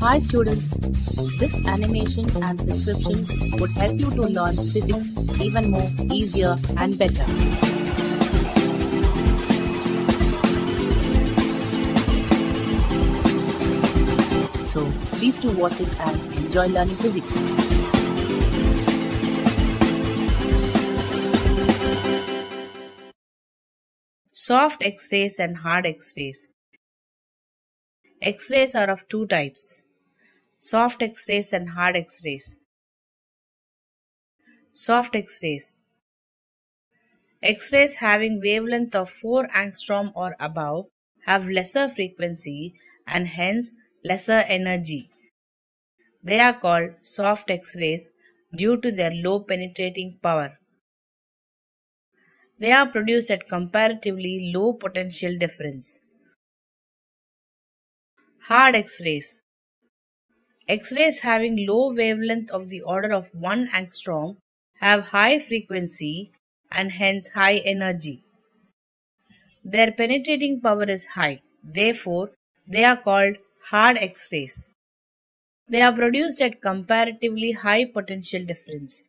Hi students, this animation and description would help you to learn physics even more easier and better. So please do watch it and enjoy learning physics. Soft X-rays and hard X-rays. X-rays are of two types, soft X-rays and hard X-rays. Soft X-rays. X-rays having wavelength of 4 angstrom or above have lesser frequency and hence lesser energy. They are called soft X-rays due to their low penetrating power. They are produced at comparatively low potential difference. Hard X-rays. X-rays having low wavelength of the order of 1 angstrom have high frequency and hence high energy. Their penetrating power is high, therefore they are called hard X-rays. They are produced at comparatively high potential difference.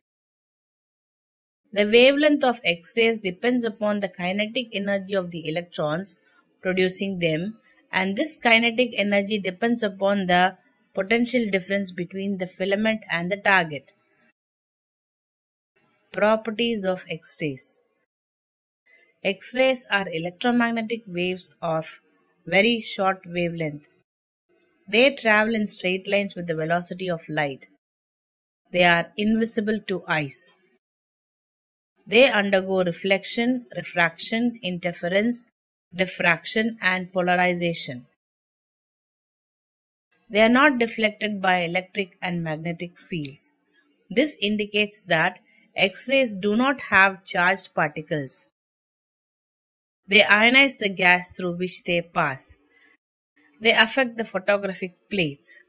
The wavelength of X-rays depends upon the kinetic energy of the electrons producing them, and this kinetic energy depends upon the potential difference between the filament and the target. Properties of X-rays. X-rays are electromagnetic waves of very short wavelength. They travel in straight lines with the velocity of light. They are invisible to eyes. They undergo reflection, refraction, interference, diffraction and polarization. They are not deflected by electric and magnetic fields. This indicates that X-rays do not have charged particles. They ionize the gas through which they pass. They affect the photographic plates.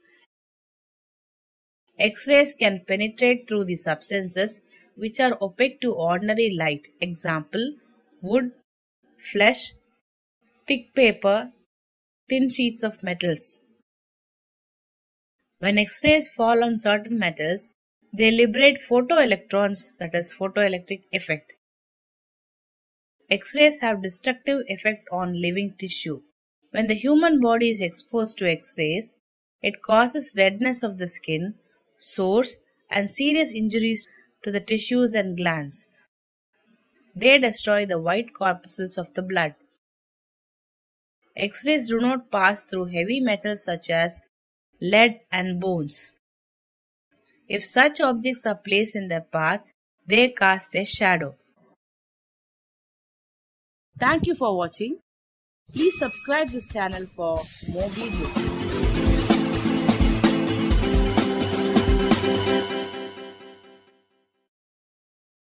X-rays can penetrate through the substances which are opaque to ordinary light, example, wood, flesh, thick paper, thin sheets of metals. When X-rays fall on certain metals, they liberate photoelectrons, that is photoelectric effect. X-rays have destructive effect on living tissue. When the human body is exposed to X-rays, it causes redness of the skin, sores and serious injuries to the tissues and glands. They destroy the white corpuscles of the blood. X-rays do not pass through heavy metals such as lead and bones. If such objects are placed in their path, they cast their shadow. Thank you for watching. Please subscribe this channel for more videos.